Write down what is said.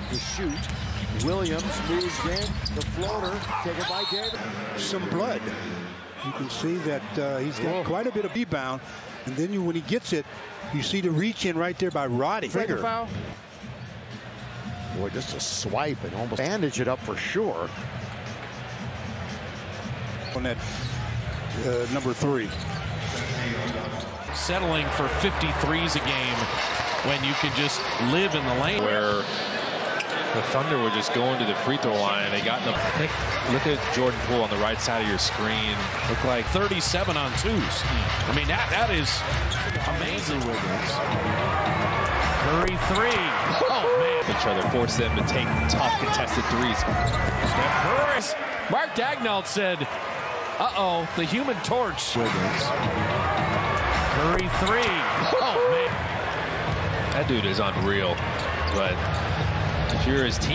threat to shoot. Williams moves in, the floater taken by Davis. Some blood. You can see that he's got quite a bit of rebound. And then when he gets it, you see the reach in right there by Roddy. Trigger foul. Boy, just a swipe and almost bandage it up for sure. On that number 3. Settling for 53s a game when you can just live in the lane. Where the Thunder were just going to the free throw line. They got in the... Look at Jordan Poole on the right side of your screen. Look like 37 on 2s. I mean, that is amazing. Curry 3. Oh, man. Each other, force them to take tough contested 3s. Mark Daignault said, uh-oh, the human torch. Curry 3. Oh, man. That dude is unreal, but if you're his team.